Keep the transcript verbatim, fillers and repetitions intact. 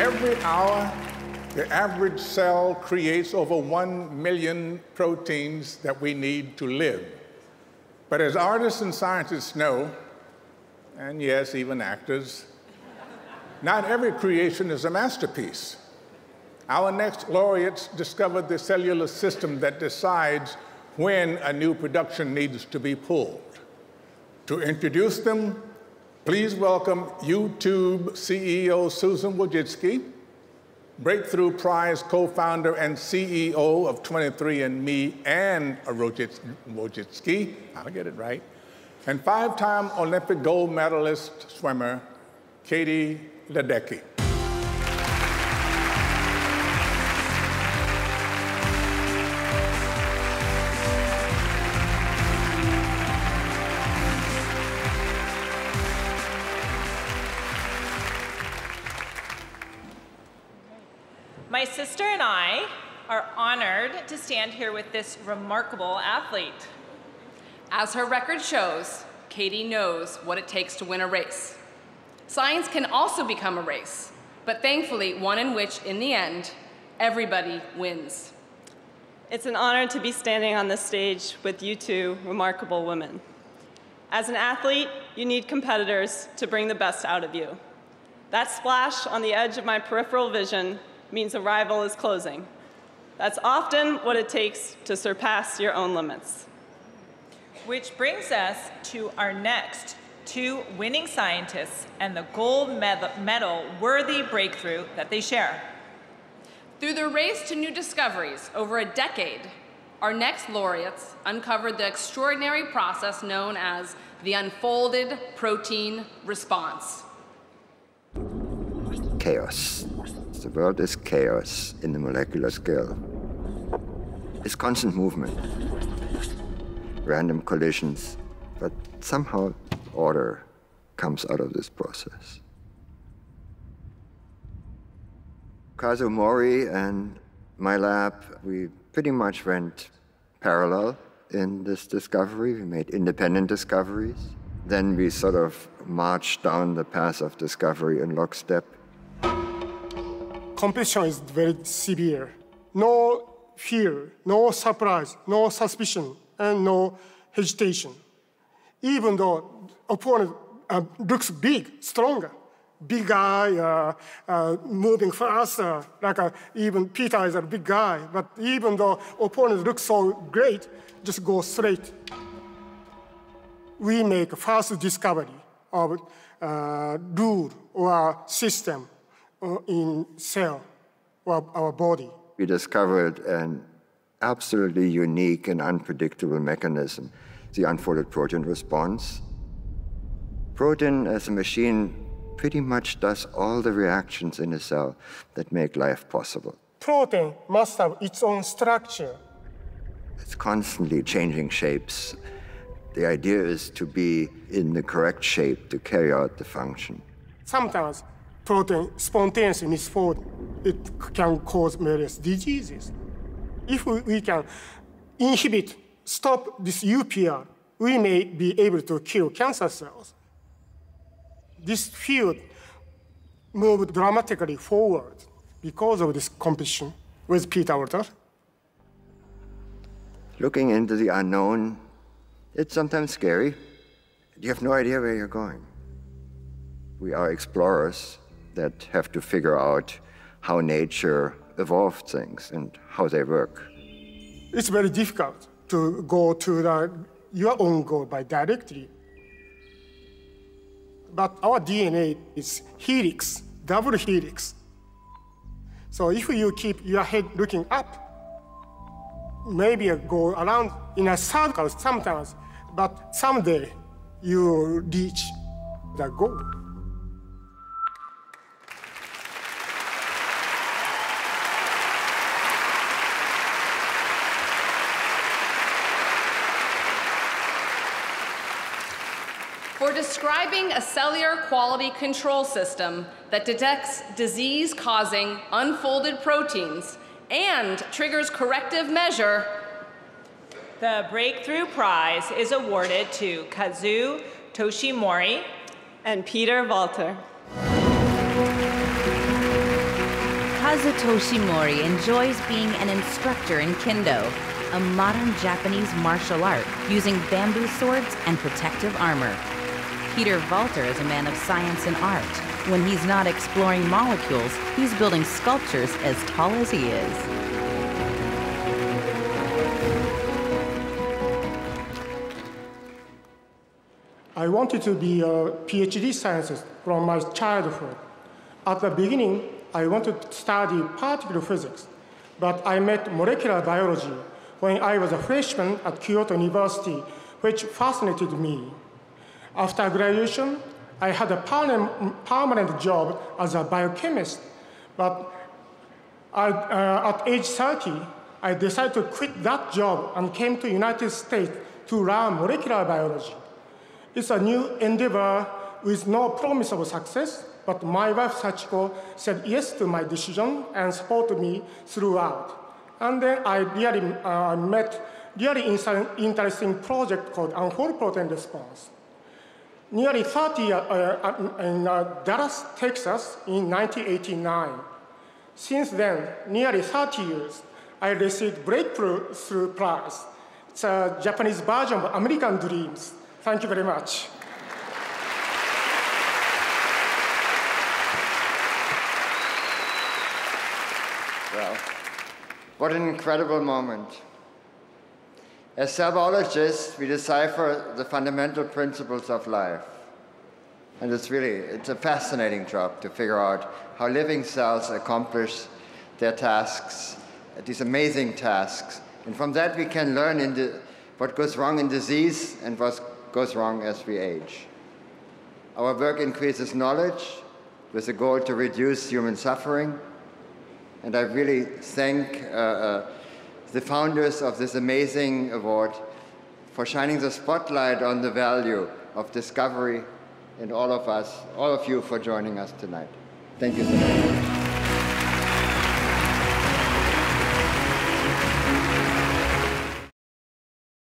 Every hour, the average cell creates over one million proteins that we need to live. But as artists and scientists know, and yes, even actors, not every creation is a masterpiece. Our next laureates discovered the cellular system that decides when a new production needs to be pulled. To introduce them, please welcome YouTube C E O Susan Wojcicki, Breakthrough Prize co-founder and C E O of twenty-three and me and Wojcicki, I'll get it right, and five-time Olympic gold medalist swimmer, Katie Ledecky. My sister and I are honored to stand here with this remarkable athlete. As her record shows, Katie knows what it takes to win a race. Science can also become a race, but thankfully one in which, in the end, everybody wins. It's an honor to be standing on this stage with you two remarkable women. As an athlete, you need competitors to bring the best out of you. That splash on the edge of my peripheral vision means a rival is closing. That's often what it takes to surpass your own limits. Which brings us to our next two winning scientists and the gold medal worthy breakthrough that they share. Through their race to new discoveries over a decade, our next laureates uncovered the extraordinary process known as the unfolded protein response. Chaos. The world is chaos in the molecular scale. It's constant movement, random collisions, but somehow order comes out of this process. Kazutoshi Mori and my lab, we pretty much went parallel in this discovery. We made independent discoveries. Then we sort of marched down the path of discovery in lockstep. Competition is very severe. No fear, no surprise, no suspicion, and no hesitation. Even though opponent uh, looks big, stronger, big guy, uh, uh, moving faster, like a, even Peter is a big guy, but even though opponent looks so great, just go straight. We make fast discovery of uh, rule or system in cell, or our body. We discovered an absolutely unique and unpredictable mechanism, the unfolded protein response. Protein as a machine pretty much does all the reactions in a cell that make life possible. Protein must have its own structure. It's constantly changing shapes. The idea is to be in the correct shape to carry out the function. Sometimes protein spontaneously misfold, it can cause various diseases. If we can inhibit, stop this U P R, we may be able to kill cancer cells. This field moved dramatically forward because of this competition with Peter Walter. Looking into the unknown, it's sometimes scary. You have no idea where you're going. We are explorers that have to figure out how nature evolved things and how they work. It's very difficult to go to the, your own goal by directly. But our D N A is helix, double helix. So if you keep your head looking up, maybe you go around in a circle sometimes, but someday you reach the goal. For describing a cellular quality control system that detects disease-causing unfolded proteins and triggers corrective measure, the Breakthrough Prize is awarded to Kazutoshi Mori and Peter Walter. Kazutoshi Mori enjoys being an instructor in kendo, a modern Japanese martial art using bamboo swords and protective armor. Peter Walter is a man of science and art. When he's not exploring molecules, he's building sculptures as tall as he is. I wanted to be a PhD scientist from my childhood. At the beginning, I wanted to study particle physics, but I met molecular biology when I was a freshman at Kyoto University, which fascinated me. After graduation, I had a permanent job as a biochemist, but I, uh, at age thirty, I decided to quit that job and came to the United States to learn molecular biology. It's a new endeavor with no promise of success, but my wife, Sachiko, said yes to my decision and supported me throughout. And then I really uh, met really interesting project called Unfolded Protein Response. Nearly thirty uh, uh, in uh, Dallas, Texas, in nineteen eighty-nine. Since then, nearly thirty years, I received Breakthrough Prize. It's a Japanese version of American Dreams. Thank you very much. Well, what an incredible moment. As cell biologists, we decipher the fundamental principles of life. And it's really, it's a fascinating job to figure out how living cells accomplish their tasks, these amazing tasks. And from that, we can learn in the, what goes wrong in disease and what's goes wrong as we age. Our work increases knowledge with the goal to reduce human suffering. And I really thank uh, uh, the founders of this amazing award for shining the spotlight on the value of discovery, and all of us, all of you, for joining us tonight. Thank you so much.